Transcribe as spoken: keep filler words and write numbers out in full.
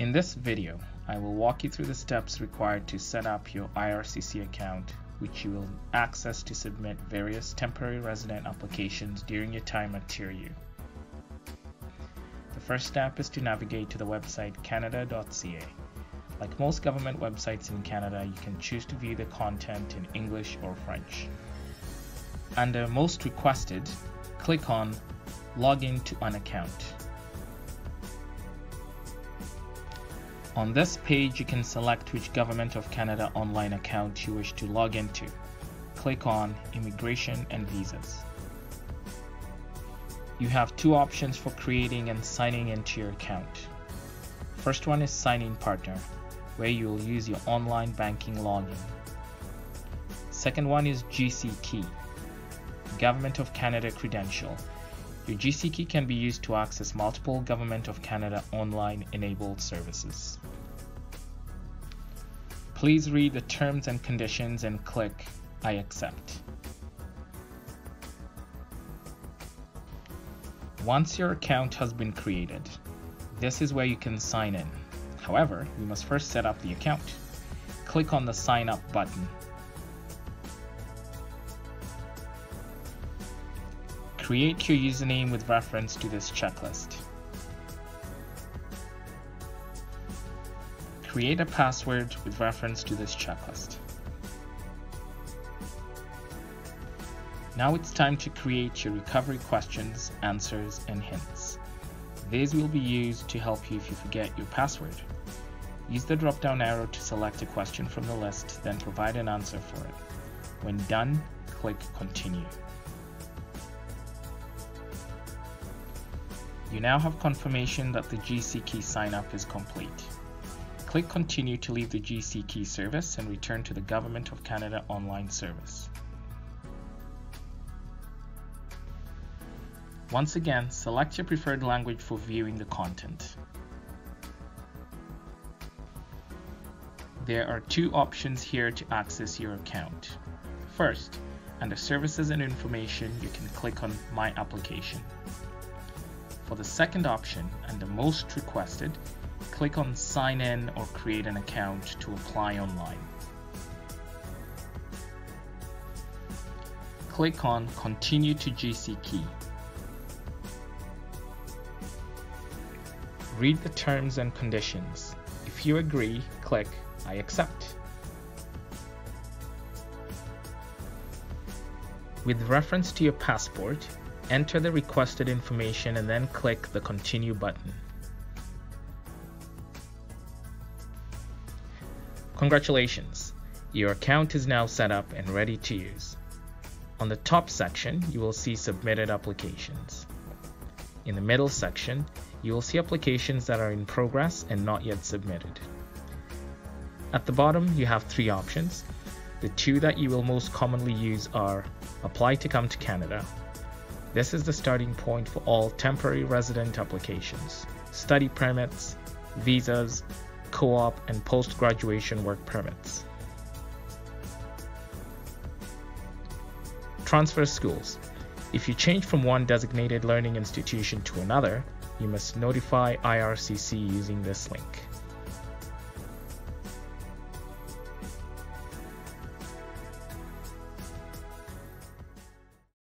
In this video, I will walk you through the steps required to set up your I R C C account, which you will access to submit various temporary resident applications during your time at Tier U. The first step is to navigate to the website Canada dot C A. Like most government websites in Canada, you can choose to view the content in English or French. Under Most Requested, click on Login to an Account. On this page, you can select which Government of Canada online account you wish to log into. Click on Immigration and Visas. You have two options for creating and signing into your account. First one is Sign In Partner, where you will use your online banking login. Second one is G C Key, Government of Canada credential. Your G C Key can be used to access multiple Government of Canada online enabled services. Please read the terms and conditions and click I accept. Once your account has been created, this is where you can sign in. However, you must first set up the account. Click on the Sign Up button. Create your username with reference to this checklist. Create a password with reference to this checklist. Now it's time to create your recovery questions, answers, and hints. These will be used to help you if you forget your password. Use the drop-down arrow to select a question from the list, then provide an answer for it. When done, click Continue. You now have confirmation that the G C Key sign-up is complete. Click Continue to leave the G C Key service and return to the Government of Canada online service. Once again, select your preferred language for viewing the content. There are two options here to access your account. First, under Services and Information, you can click on My Application. For the second option, under Most Requested, click on Sign In or Create an Account to apply online. Click on Continue to G C Key. Read the terms and conditions. If you agree, click I accept. With reference to your passport, enter the requested information and then click the Continue button. Congratulations! Your account is now set up and ready to use. On the top section, you will see Submitted Applications. In the middle section, you will see applications that are in progress and not yet submitted. At the bottom, you have three options. The two that you will most commonly use are Apply to Come to Canada. This is the starting point for all temporary resident applications, study permits, visas, co-op, and post-graduation work permits. Transfer schools. If you change from one designated learning institution to another, you must notify I R C C using this link.